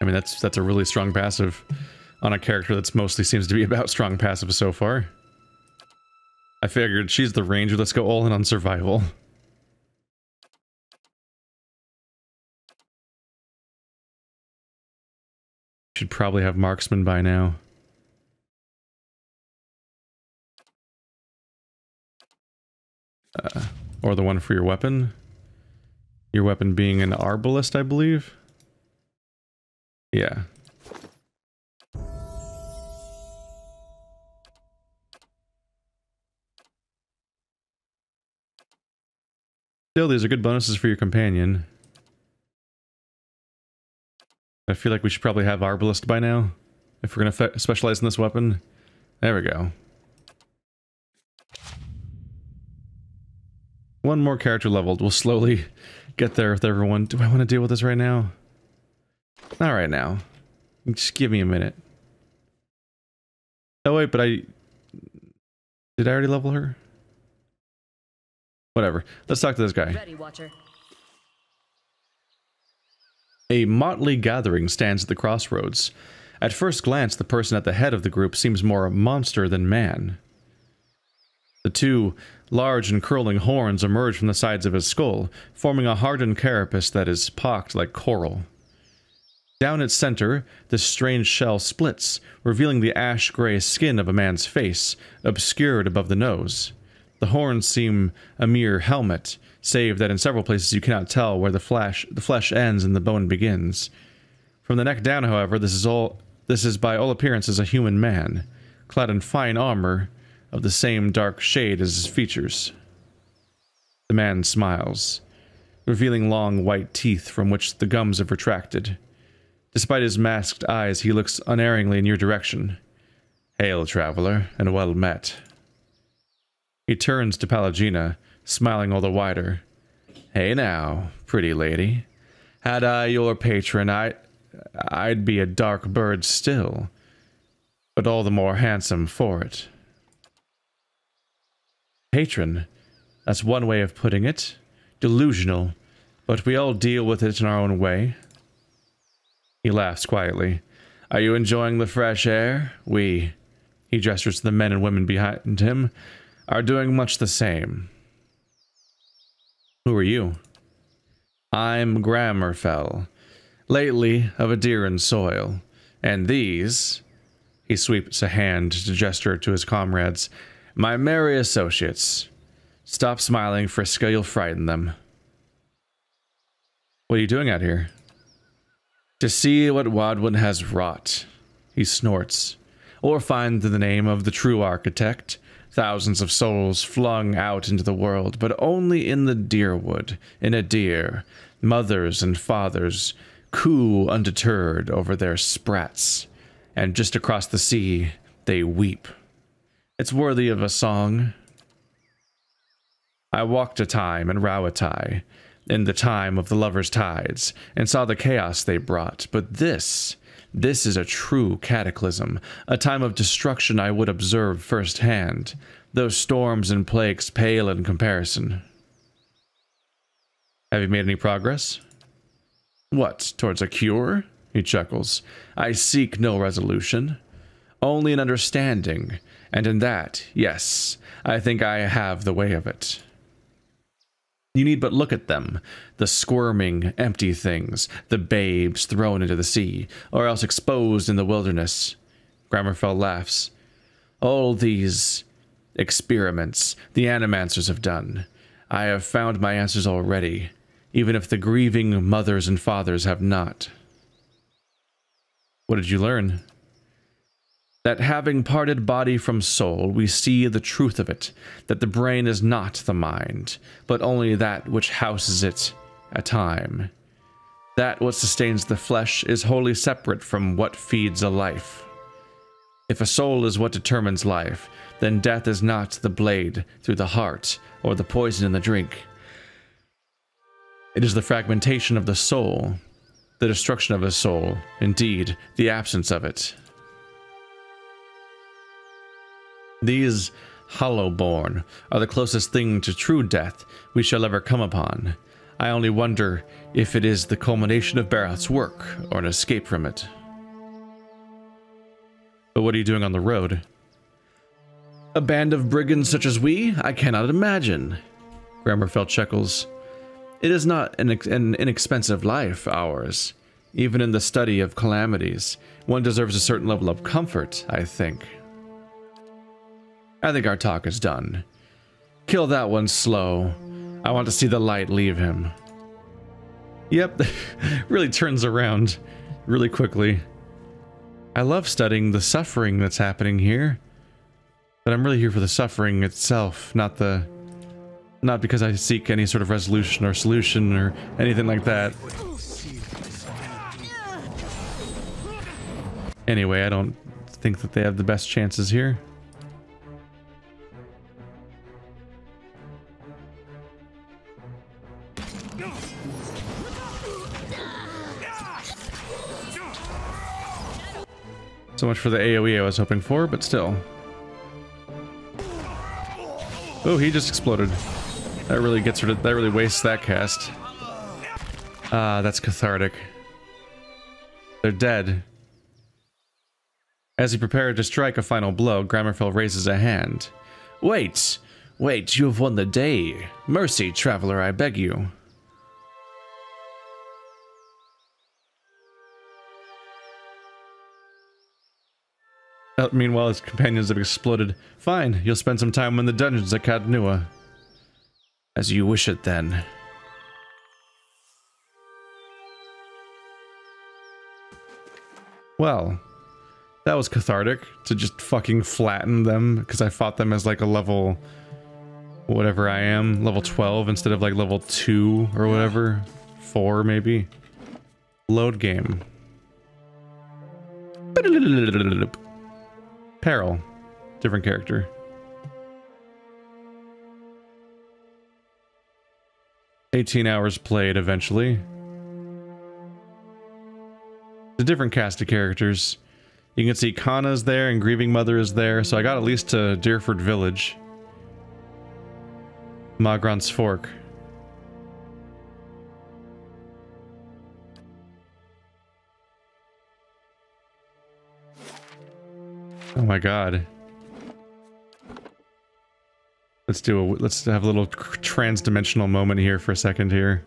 I mean, that's a really strong passive. On a character that's mostly seems to be about strong passive so far. I figured she's the ranger, let's go all in on survival. Should probably have marksman by now. Or the one for your weapon. Your weapon being an arbalist, I believe. Yeah. Still, these are good bonuses for your companion. I feel like we should probably have Arbalist by now, if we're going to specialize in this weapon. There we go. One more character leveled. We'll slowly get there with everyone. Do I want to deal with this right now? Not right now. Just give me a minute. Oh wait, but did I already level her? Whatever. Let's talk to this guy. Ready, Watcher. A motley gathering stands at the crossroads. At first glance, the person at the head of the group seems more a monster than man. The two large and curling horns emerge from the sides of his skull, forming a hardened carapace that is pocked like coral. Down its center, this strange shell splits, revealing the ash-gray skin of a man's face, obscured above the nose. The horns seem a mere helmet, save that in several places you cannot tell where the flesh ends and the bone begins. From the neck down, however, this is by all appearances a human man, clad in fine armor of the same dark shade as his features. The man smiles, revealing long white teeth from which the gums have retracted. Despite his masked eyes, he looks unerringly in your direction. Hail, traveler, and well met. He turns to Palagina, smiling all the wider. Hey now, pretty lady. Had I your patron, I'd be a dark bird still, but all the more handsome for it. Patron, that's one way of putting it. Delusional, but we all deal with it in our own way. He laughs quietly. Are you enjoying the fresh air? We, he gestures to the men and women behind him, are doing much the same. Who are you? I'm Gramrfel, lately of Adiran soil, and these, he sweeps a hand to gesture to his comrades, my merry associates. Stop smiling, Friska, you'll frighten them. What are you doing out here? To see what Wadwin has wrought, he snorts, or find the name of the true architect, thousands of souls flung out into the world, but only in the Deerwood, in Adir, mothers and fathers, coo undeterred over their sprats, and just across the sea, they weep. It's worthy of a song. I walked a time in Rawatai, in the time of the lovers' tides, and saw the chaos they brought, but this is a true cataclysm, a time of destruction I would observe firsthand, though storms and plagues pale in comparison. Have you made any progress? What, towards a cure? He chuckles. I seek no resolution, only an understanding, and in that, yes, I think I have the way of it. You need but look at them, the squirming, empty things, the babes thrown into the sea, or else exposed in the wilderness. Gramrfel laughs. All these experiments the animancers have done. I have found my answers already, even if the grieving mothers and fathers have not. What did you learn? That having parted body from soul, we see the truth of it, that the brain is not the mind, but only that which houses it a time. That what sustains the flesh is wholly separate from what feeds a life. If a soul is what determines life, then death is not the blade through the heart or the poison in the drink. It is the fragmentation of the soul. The destruction of a soul, indeed, the absence of it. These Hollowborn are the closest thing to true death we shall ever come upon. I only wonder if it is the culmination of Barath's work, or an escape from it. But what are you doing on the road? A band of brigands such as we? I cannot imagine. Gramrfel chuckles. It is not an inexpensive life, ours. Even in the study of calamities, one deserves a certain level of comfort, I think. I think our talk is done. Kill that one slow. I want to see the light leave him. Yep, really turns around really quickly. I love studying the suffering that's happening here, but I'm really here for the suffering itself, not because I seek any sort of resolution or solution or anything like that. Anyway, I don't think that they have the best chances here. So much for the AoE I was hoping for, but still. Oh, he just exploded. That really gets rid of, that really wastes that cast. Ah, that's cathartic. They're dead. As he prepared to strike a final blow, Gramrfel raises a hand. Wait! Wait, you have won the day. Mercy, traveler, I beg you. Meanwhile, his companions have exploded. Fine, you'll spend some time in the dungeons at Caed Nua. As you wish it, then. Well, that was cathartic to just fucking flatten them, because I fought them as like a level whatever I am, level 12 instead of like level 2 or whatever, 4 maybe. Load game. Peril. Different character. "18 hours played eventually." It's a different cast of characters. You can see Kana's there and Grieving Mother is there, so I got at least to Dyrford Village. Magran's Fork. Oh my god. Let's do a, let's have a little trans-dimensional moment here for a second here.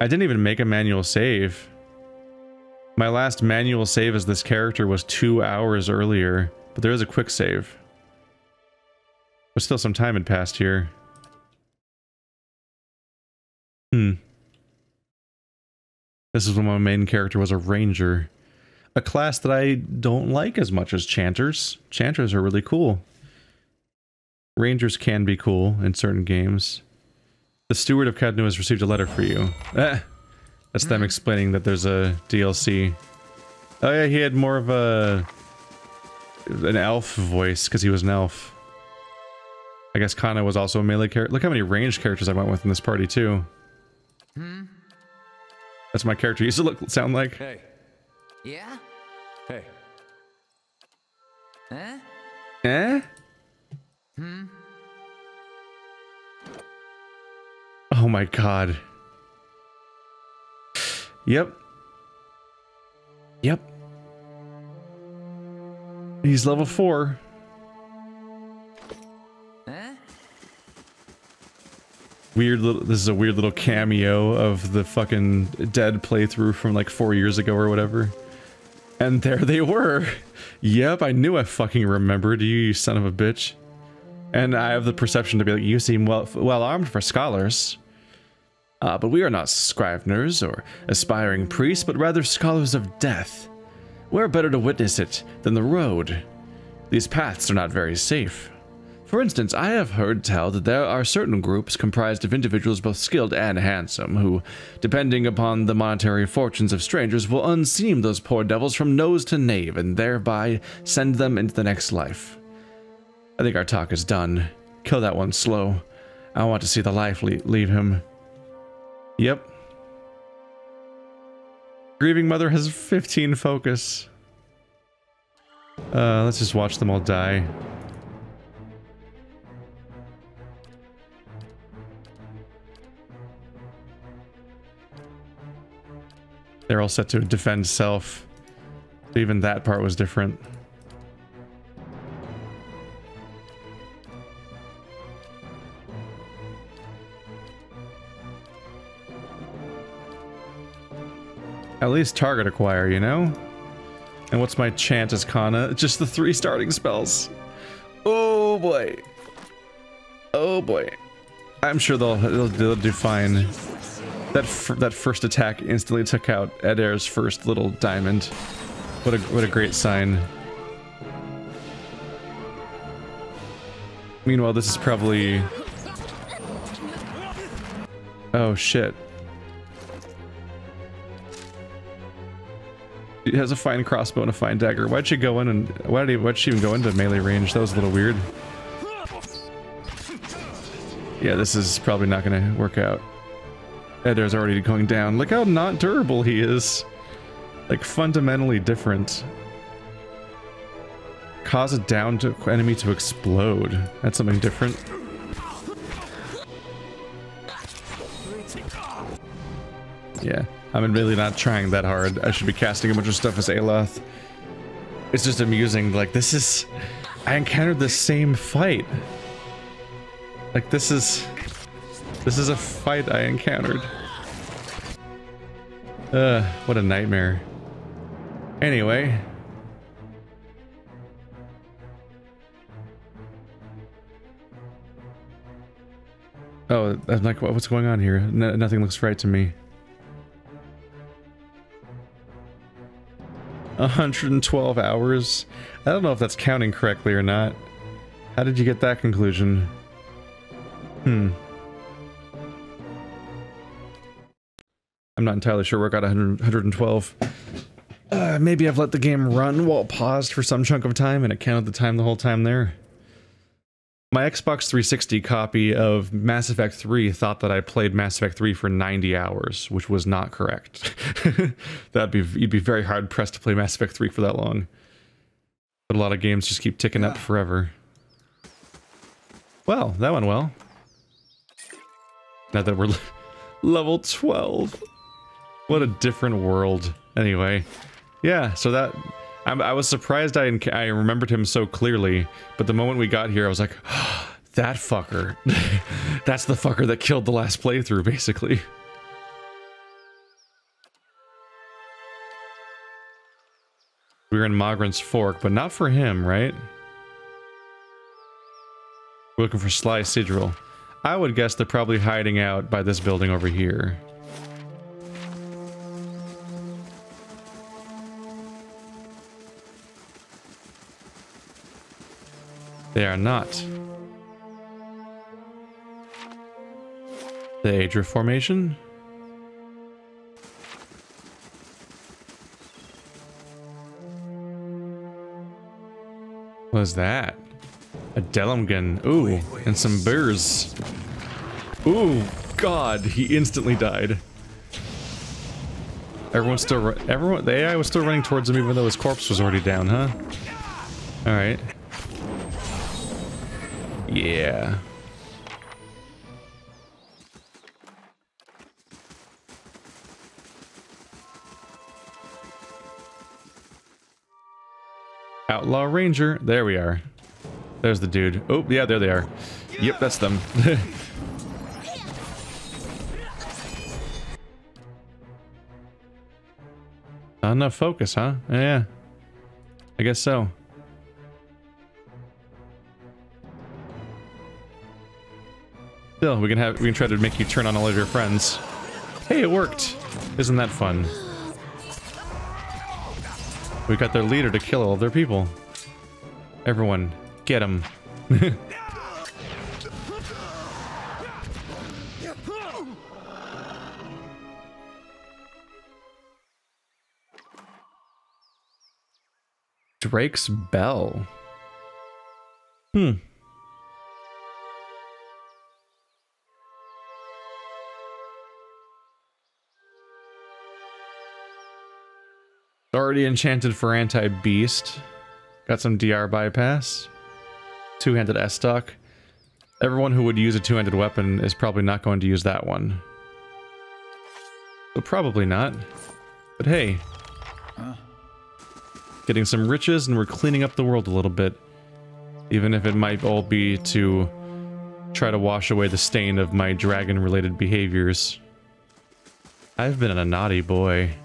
I didn't even make a manual save. My last manual save as this character was 2 hours earlier, but there is a quick save. But still some time had passed here. This is when my main character was a ranger. A class that I don't like as much as Chanters. Chanters are really cool. Rangers can be cool in certain games. The Steward of Caed Nua has received a letter for you. That's them explaining that there's a DLC. Oh yeah, he had more of an elf voice because he was an elf. I guess Kana was also a melee character. Look how many ranged characters I went with in this party too. That's my character used to sound like. Hey. Yeah? Hey. Eh? Eh? Oh my god. Yep. Yep. He's level 4. Eh? Weird little, this is a weird little cameo of the fucking dead playthrough from like 4 years ago or whatever. And there they were. Yep, I knew I fucking remembered you, you son of a bitch. And I have the perception to be like, you seem well armed for scholars. But we are not scriveners or aspiring priests, but rather scholars of death. Where better to witness it than the road? These paths are not very safe. For instance, I have heard tell that there are certain groups comprised of individuals both skilled and handsome, who, depending upon the monetary fortunes of strangers, will unseam those poor devils from nose to knave and thereby send them into the next life. I think our talk is done. Kill that one slow. I want to see the life leave him. Yep. Grieving Mother has 15 focus. Let's just watch them all die. They're all set to defend self. Even that part was different. At least target acquire, you know? And what's my chant as Kana? Just the 3 starting spells. Oh boy. Oh boy. I'm sure they'll do fine. That first attack instantly took out Edair's first little diamond. What a great sign. Meanwhile, this is probably... Oh shit. It has a fine crossbow and a fine dagger. Why'd she go in and... Why'd she even go into melee range? That was a little weird. Yeah, this is probably not gonna work out. Edair's already going down. Look how not durable he is. Like, fundamentally different. Cause a downed enemy to explode. That's something different. Yeah, I'm really not trying that hard. I should be casting a bunch of stuff as Aloth. It's just amusing, like, this is... I encountered the same fight. Like, this is... This is a fight I encountered. What a nightmare. Anyway. Oh, I'm like, what's going on here? Nothing looks right to me. 112 hours. I don't know if that's counting correctly or not. How did you get that conclusion? I'm not entirely sure where I got 112. Maybe I've let the game run while paused for some chunk of time and it counted the time the whole time there. My Xbox 360 copy of Mass Effect 3 thought that I played Mass Effect 3 for 90 hours, which was not correct. You'd be very hard pressed to play Mass Effect 3 for that long. But a lot of games just keep ticking up forever. Well, that went well. Now that we're level 12. What a different world. Anyway, yeah, so that... I was surprised I remembered him so clearly, but the moment we got here, I was like, oh, that fucker. That's the fucker that killed the last playthrough, basically. We were in Magran's Fork, but not for him, right? We're looking for Sly Cyrdel. I would guess they're probably hiding out by this building over here. They are not. The Adra formation? What is that? A Delumgan. Ooh, and some bears. Ooh, God, he instantly died. Everyone's still the AI was still running towards him even though his corpse was already down, huh? Alright. Yeah. Outlaw Ranger. There we are. There's the dude. Oh, yeah, there they are. Yep, that's them. Not enough focus, huh? Yeah. I guess so. Still, we can try to make you turn on all of your friends. Hey, it worked! Isn't that fun? We got their leader to kill all of their people. Everyone, get him. Drake's Bell. Already enchanted for anti-beast. Got some DR bypass. Two-handed S-stock. Everyone who would use a two-handed weapon is probably not going to use that one. So probably not. But hey. Getting some riches and we're cleaning up the world a little bit. Even if it might all be to try to wash away the stain of my dragon-related behaviors. I've been a naughty boy.